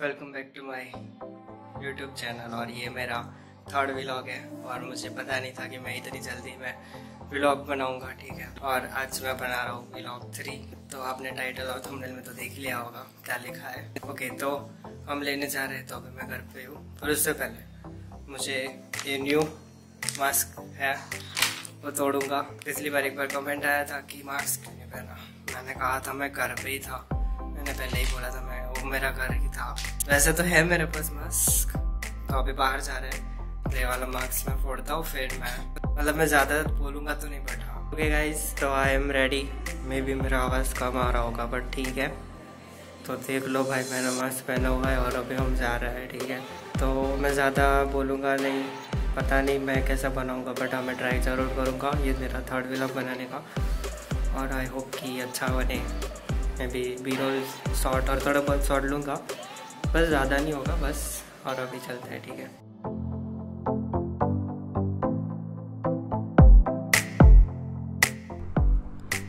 Welcome back to my YouTube channel. और ये मेरा थर्ड व्लॉग है और मुझे पता नहीं था कि मैं इतनी जल्दी में व्लॉग बनाऊंगा, ठीक है। और आज मैं बना रहा हूँ व्लॉग 3। तो आपने टाइटल और थंबनेल में तो देख लिया होगा क्या लिखा है। ओके, तो हम लेने जा रहे हैं, तो अभी मैं घर पे हूँ। और उससे पहले मुझे ये न्यू मास्क है वो तोड़ूंगा। पिछली बार एक बार कमेंट आया था कि मास्क क्यों नहीं पहना, मैंने कहा था मैं घर पे ही था, मैंने पहले ही बोला था मैं वो मेरा घर ही था। वैसे तो है मेरे पास मास्क, तो अभी बाहर जा रहे हैं, ये वाला मास्क मैं फोड़ता हूँ, फिर मैं मतलब मैं ज़्यादा बोलूँगा तो नहीं बैठा। ओके गाइज, तो I am ready. Maybe मेरा आवाज़ कम आ रहा होगा बट ठीक है। तो देख लो भाई, मैंने मास्क पहना हुआ है और अभी हम जा रहे हैं, ठीक है। तो मैं ज़्यादा बोलूँगा नहीं, पता नहीं मैं कैसा बनाऊंगा बट हाँ मैं ट्राई ज़रूर करूंगा। ये मेरा थर्ड व्लॉग बनाने का और आई होप कि अच्छा बने। मैं भी बीरोल शॉर्ट और थोड़ा बहुत शॉर्ट लूँगा, बस ज़्यादा नहीं होगा बस। और अभी चलते हैं, ठीक है।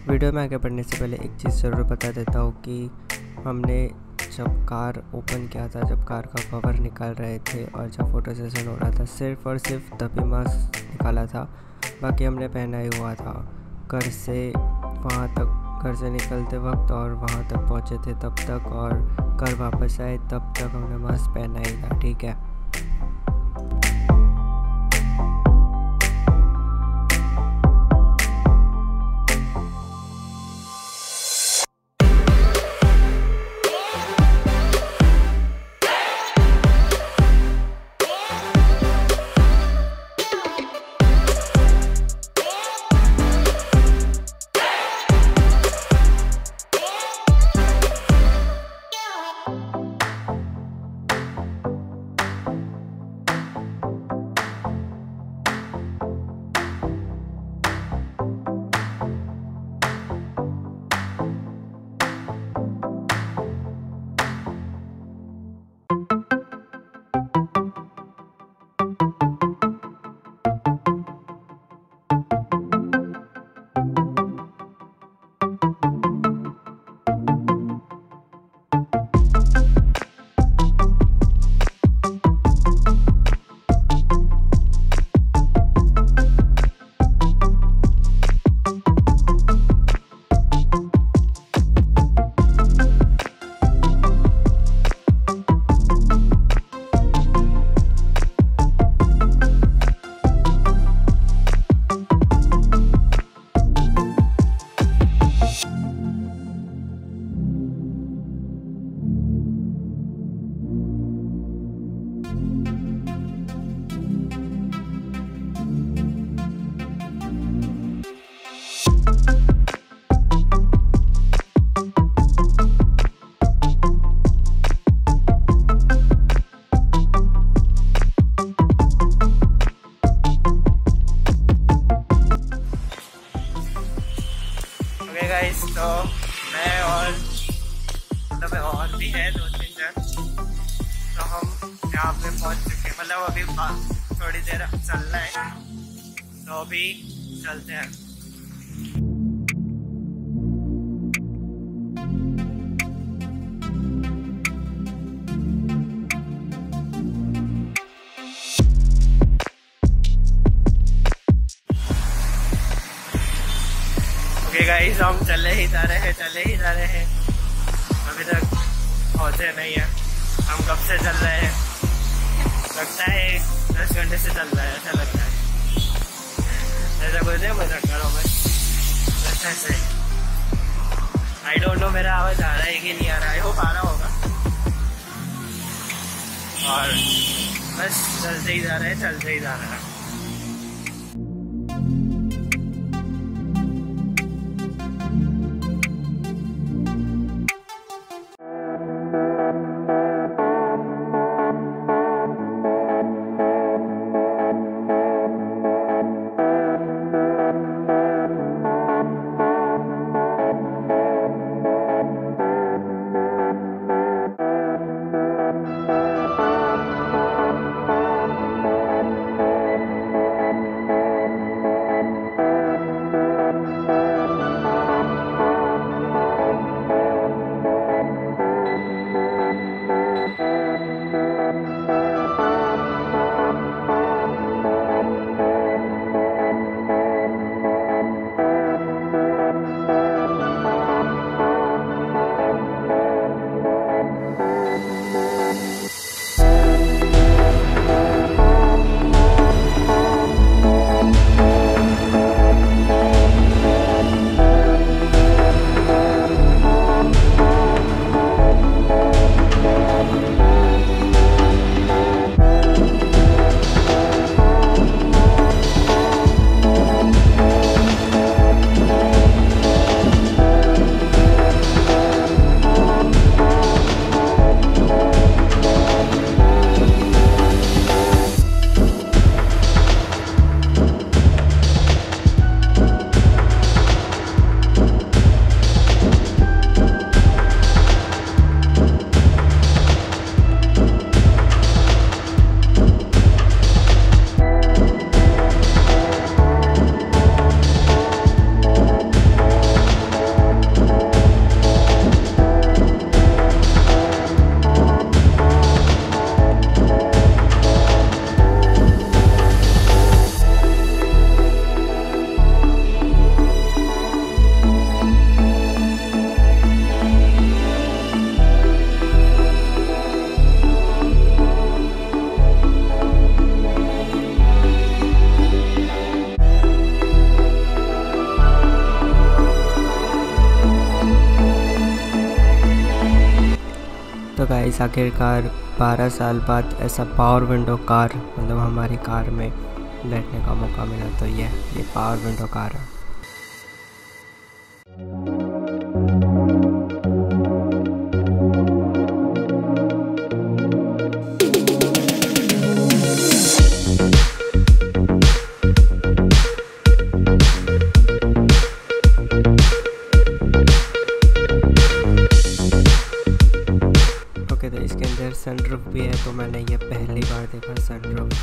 वीडियो में आगे बढ़ने से पहले एक चीज़ ज़रूर बता देता हूँ कि हमने जब कार ओपन किया था, जब कार का कवर निकाल रहे थे और जब फोटो सेशन हो रहा था, सिर्फ और सिर्फ तभी मास्क निकाला था, बाकी हमने पहना ही हुआ था। घर से वहाँ तक, घर से निकलते वक्त और वहाँ तक पहुँचे थे तब तक, और घर वापस आए तब तक हमने मास्क पहना ही था, ठीक है। तो मैं और मतलब और भी है 2-3 जन, तो हम यहाँ पे पहुँच चुके हैं। मतलब अभी थोड़ी देर चलना है, तो अभी चलते हैं। गाइस, हम चले ही जा रहे हैं, अभी तक पहुँचे नहीं है। हम कब से चल रहे हैं, लगता है 10 घंटे से चल रहा है, ऐसा लगता है। ऐसा कुछ नहीं, मजा कर रहा हूँ मैं लगता है। आई डोंट नो मेरा आवाज़ आ रहा है कि नहीं आ रहा है, वो आ रहा होगा। और बस चलते ही जा रहे हैं। गाइस आखिरकार 12 साल बाद ऐसा पावर विंडो कार मतलब हमारी कार में बैठने का मौका मिला, तो ये पावर विंडो कार है। तो इसके अंदर सनरूफ भी है, तो मैंने ये पहली बार देखा सनरूफ।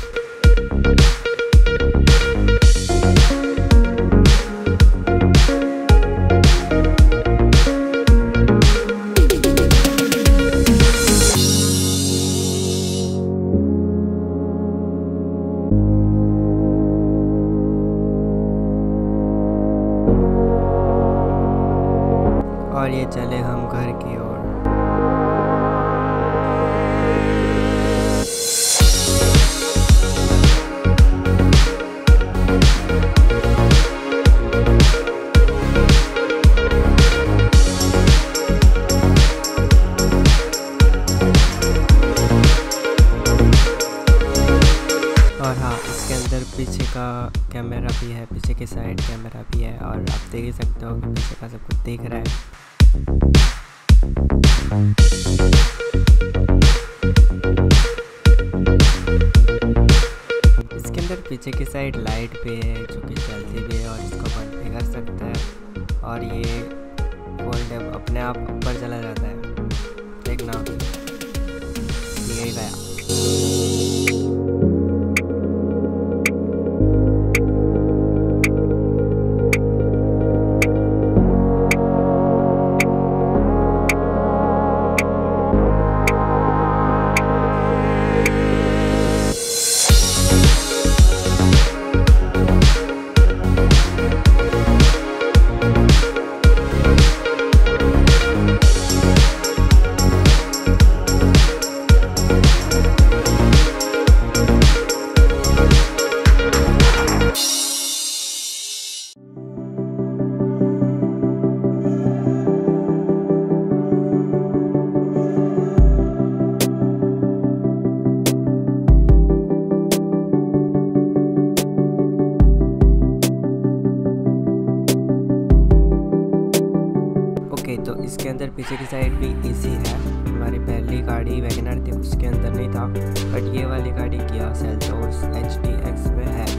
और ये चले हम घर की ओर। और हाँ, इसके अंदर पीछे का कैमरा भी है, पीछे के साइड कैमरा भी है और आप देख सकते हो कि पीछे का सब कुछ देख रहा है। इसके अंदर पीछे की साइड लाइट भी है जो कि जलती भी है और इसको बंद भी कर सकता है और ये फोल्ड अपने आप ऊपर चला जाता है। देखना, ये गया। तो इसके अंदर पीछे की साइड भी इजी है। हमारी पहली गाड़ी वैगनर थी, उसके अंदर नहीं था, बट ये वाली गाड़ी किया सेल्टोस HTX में है।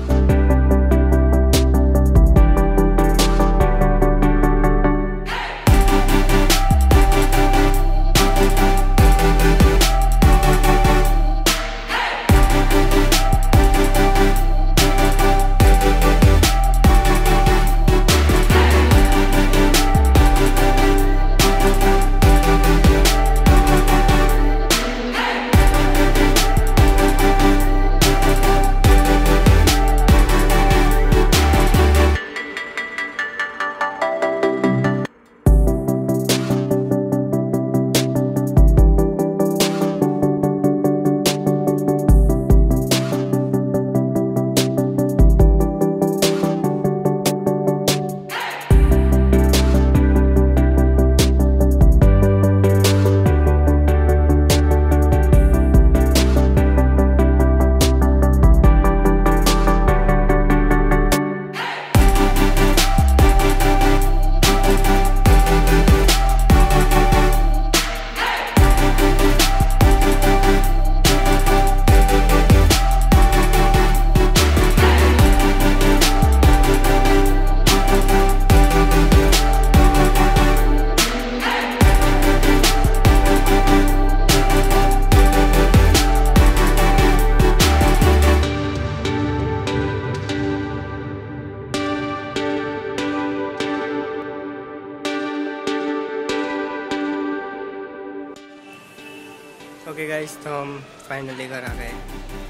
ओके गाइस, तो हम फाइनली घर आ गए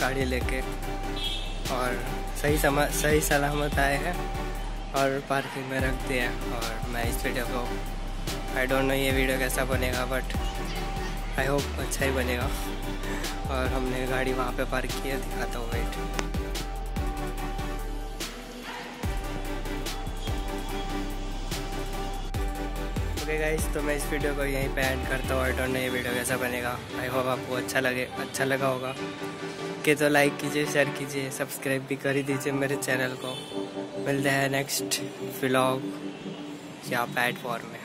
गाड़ी लेके और सही सलामत आए हैं और पार्किंग में रख दिया। और मैं इस वीडियो को आई डोंट नो ये वीडियो कैसा बनेगा, बट आई होप अच्छा ही बनेगा। और हमने गाड़ी वहाँ पे पार्क की है, दिखाता हूँ वेट। ओके गाइस, तो मैं इस वीडियो को यहीं पे एंड करता हूँ। आई डोंट नो ये वीडियो कैसा बनेगा, आई होप आपको अच्छा लगा होगा कि तो लाइक कीजिए, शेयर कीजिए, सब्सक्राइब भी कर ही दीजिए मेरे चैनल को। मिलते हैं नेक्स्ट व्लॉग या प्लेटफॉर्म में।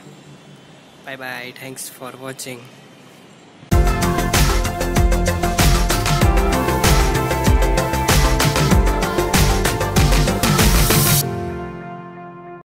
Bye bye, thanks for watching.